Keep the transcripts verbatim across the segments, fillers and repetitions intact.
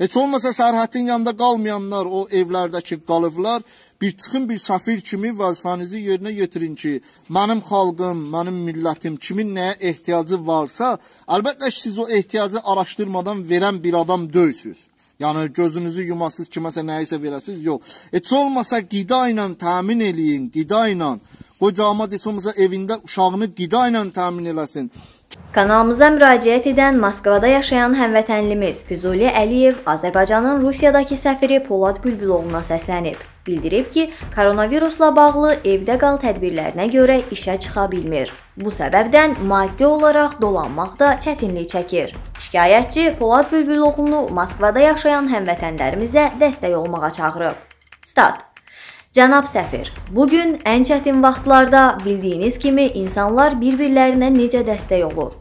Heç olmasa Sərhətin yanında qalmayanlar, o evlərdəki qalıblar, bir çıxın bir safir kimi vəzifənizi yerinə yetirin ki, mənim xalqım, mənim millətim, kimin nəyə ehtiyacı varsa, əlbəttə siz o ehtiyacı araşdırmadan verən bir adam döysüz. Yəni gözünüzü yumasız kiməsə nəyisə verəsiz, yox. Heç olmasa qida ilə təmin eləyin, qida ilə. Qocamat heç olmasa evində uşağını qida ilə təmin eləsin. Kanalımıza müraciət edən Moskvada yaşayan həmvətənlimiz Füzuli Əliyev Azərbaycanın Rusiyadakı səfiri Polad Bülbüloğluna səslənib. Bildirib ki, koronavirusla bağlı evdə qal tədbirlərinə görə işə çıxa bilmir. Bu səbəbdən maddi olaraq dolanmaqda çətinlik çəkir. Şikayətçi Polad Bülbüloğlunu Moskvada yaşayan həmvətənlərimizə dəstək olmağa çağırıb. Stat. Cənab səfir, bugün ən çətin vaxtlarda bildiyiniz kimi insanlar bir-birlərinə necə dəstək olur.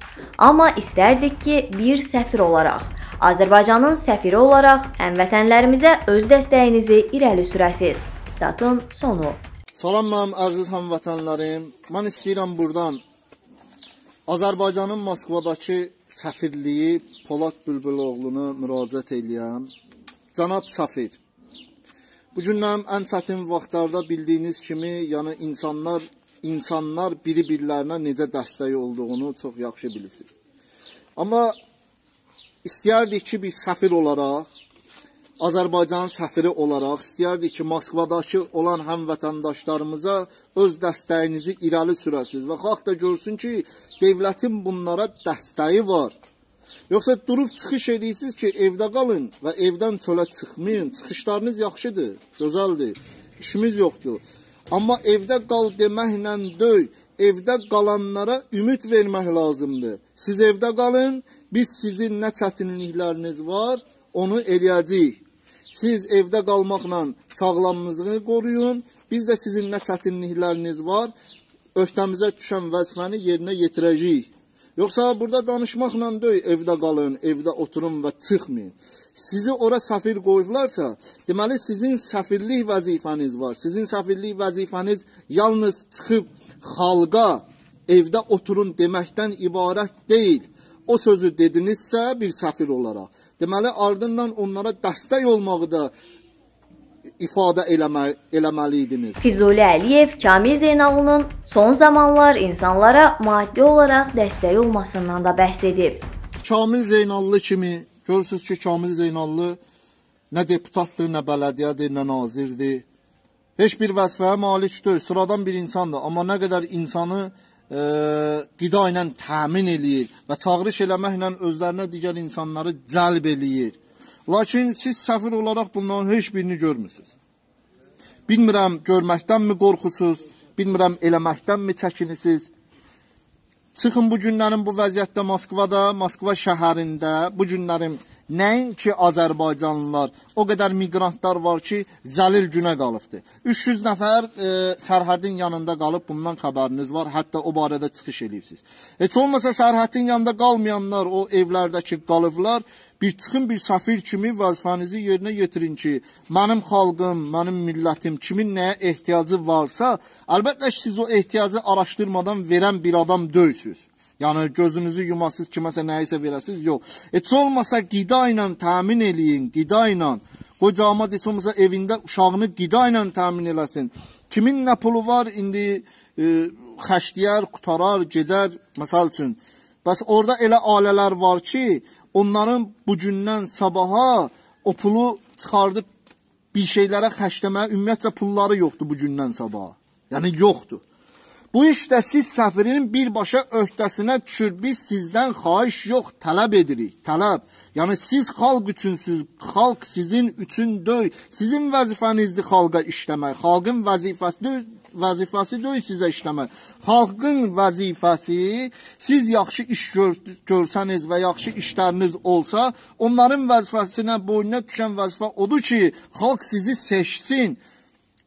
Amma istərdik ki, bir səfir olaraq, Azərbaycanın səfiri olaraq həmvətənlərimizə öz dəstəyinizi irəli sürəsiz. Statın sonu. Salam mənim əziz həmvətənlərim. Mən istəyirəm buradan Azərbaycanın Moskvadakı səfirliyi Polad Bülbüloğluna müraciət eləyəm. Cənab səfir. Bugünlərin ən çətin vaxtlarda bildiyiniz kimi, yəni insanlar, insanlar biri-birlərinə necə dəstək olduğunu çox yaxşı bilirsiniz. Amma istəyərdik ki, bir səfir olaraq, Azərbaycanın səfiri olaraq istəyərdik ki, Moskvadakı olan həmvətəndaşlarımıza öz dəstəyinizi irəli sürəsiniz və xalq da görsün ki, dövlətin bunlara dəstəyi var. Yoxsa durub çıxış edirsiniz ki, evdə qalın və evdən çölə çıxmayın. Çıxışlarınız yaxşıdır, gözəldir, işimiz yoxdur. Amma evdə qal deməklə döy, evdə qalanlara ümid vermək lazımdır. Siz evdə qalın, biz sizin nə çətinlikləriniz var, onu eləyəcəyik. Siz evdə qalmaqla sağlamlığınızı qoruyun, biz də sizin nə çətinlikləriniz var, öhdəmizə düşən vəzifəni yerinə yetirəcəyik. Yoxsa burada danışmaqla döy, evdə qalın, evdə oturun və çıxmayın. Sizi ora səfir qoyublarsa, deməli sizin səfirlik vəzifəniz var. Sizin səfirlik vəzifəniz yalnız çıxıb xalqa evdə oturun deməkdən ibarət deyil. O sözü dedinizsə bir səfir olaraq. Deməli ardından onlara dəstək olmağı da ifadə eləmə, eləməliydiniz. Füzuli Əliyev Kamil Zeynallının son zamanlar insanlara maddi olaraq dəstək olmasından da bəhs edib. Kamil Zeynallı kimi, görürsünüz ki, Kamil Zeynallı nə deputatdır, nə bələdiyədir, nə nazirdir. Heç bir vəzifəyə malik deyil, sıradan bir insandır. Amma nə qədər insanı e, qida ilə təmin eləyir və çağırış eləməklə özlərinə digər insanları cəlb eləyir. Lakin siz səfir olaraq bunların heç birini görmürsünüz. Bilmirəm, görməkdənmi qorxusuz, bilmirəm, eləməkdənmi çəkinisiniz. Çıxın bu günlərin bu vəziyyətdə Moskvada, Moskva şəhərində, bu günlərin nəinki Azərbaycanlılar, o qədər miqrantlar var ki, zəlil günə qalıbdır. üç yüz nəfər e, sərhədin yanında qalıb, bundan xəbəriniz var, hətta o barədə çıxış edirsiniz. Heç olmasa sərhədin yanında qalmayanlar, o evlərdəki qalıblar, bir çıxın bir səfir kimi vəzifənizi yerinə yetirin ki, mənim xalqım, mənim millətim, kimin nəyə ehtiyacı varsa, əlbəttə siz o ehtiyacı araşdırmadan verən bir adam döysüz. Yəni gözünüzü yumasız kiməsə nəyisə verəsiniz, yox. Heç olmasa qida ilə təmin eləyin, qida ilə. Qocamat heç olmasa evində uşağını qida ilə təmin eləsin. Kimin nə pulu var, indi e, xərcləyər, qutarar, gedər, məsəl üçün. Bəs orada elə ailələr var ki, onların bugündən sabaha o pulu çıxardıb bir şeylərə xərcləməyə ümumiyyətcə pulları yoxdur bugündən sabaha. Yəni yoxdur. Bu işdə siz səfirin birbaşa öhdəsinə düşür, biz sizdən xahiş yox, tələb edirik, tələb. Yəni siz xalq üçünsüz, xalq sizin üçün döy, sizin vəzifənizdir xalqa işləmək, xalqın vəzifəsi döy, vəzifəsi döy sizə işləmək. Xalqın vəzifəsi, siz yaxşı iş gör, görsəniz və yaxşı işləriniz olsa, onların vəzifəsinə boynuna düşən vəzifə odur ki, xalq sizi seçsin.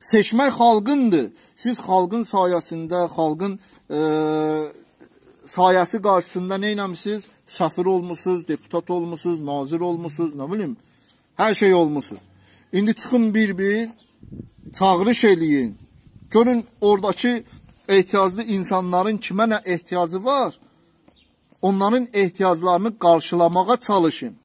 Seçmək xalqındır. Siz xalqın sayəsində, xalqın e, sayəsi qarşısında nə eləmisiniz? Səfir olmusunuz, deputat olmusunuz, nazir olmusunuz, nə bilim, hər şey olmusunuz. İndi çıxın bir-bir, çağırış eləyin. Görün, oradakı ehtiyaclı insanların kimə nə ehtiyacı var, onların ehtiyaclarını qarşılamağa çalışın.